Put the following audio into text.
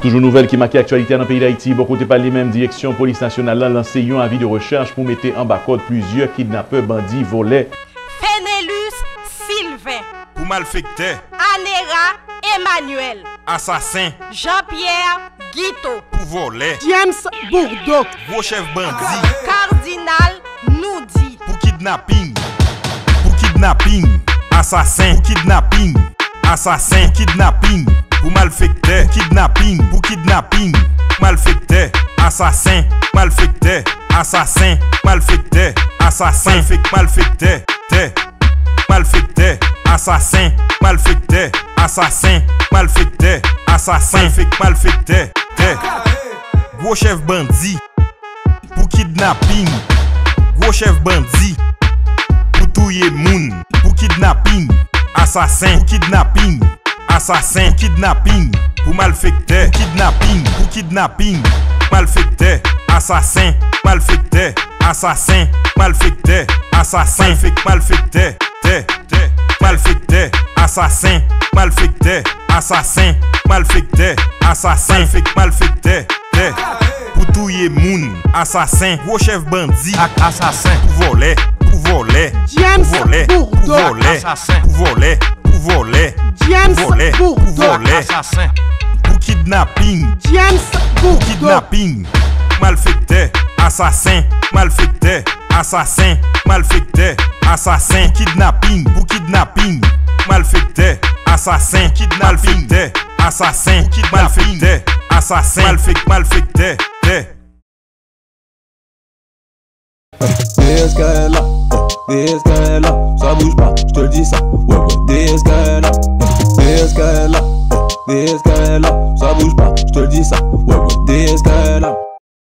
Toujours nouvelle qui marque l'actualité dans le pays d'Haïti. Beaucoup de parler même direction police nationale a lancé un avis de recherche pour mettre en bas code plusieurs kidnappeurs, bandits, volets. Fénélus Sylvain. Pour malfecter. Anera Emmanuel. Assassin. Jean-Pierre Guito. Pour voler. James Bourdock. Gros chef bandit. Cardinal Noudi. Pour kidnapping. Pour kidnapping. Assassin. Pour kidnapping. Assassin. Pour kidnapping. Pour malfecter, kidnapping, pour kidnapping, malfecter, assassin, malfecter, assassin, malfecter, malfecter, assassin, malfecter, assassin, malfecter, assassin, malfecter, gros chef bandit, pour kidnapping, gros chef bandit, pour touiller moun, pour kidnapping, assassin, pour kidnapping. Assassin, kidnapping, pour malfecter, kidnapping, pour kidnapping, malfecter, assassin, malfecter, assassin, malfecter, malfecter, assassin, malfecter, malfecter, pour touiller moun, assassin, gros chef bandit, assassin, pour voler, pour voler. James pour voler, assassin, pour kidnapping, James pour kidnapping, malfecter, assassin, malfecter, assassin, kidnapping, pour kidnapping, malfecter, assassin, kidnapping, assassin, malfecter, assassin, malfecter, DSK est là, DSK est là, ça bouge pas, je te le dis ça, ouais, DSK est là, DSK est là, DSK est là, ça bouge pas, je te le dis ça, ouais, DSK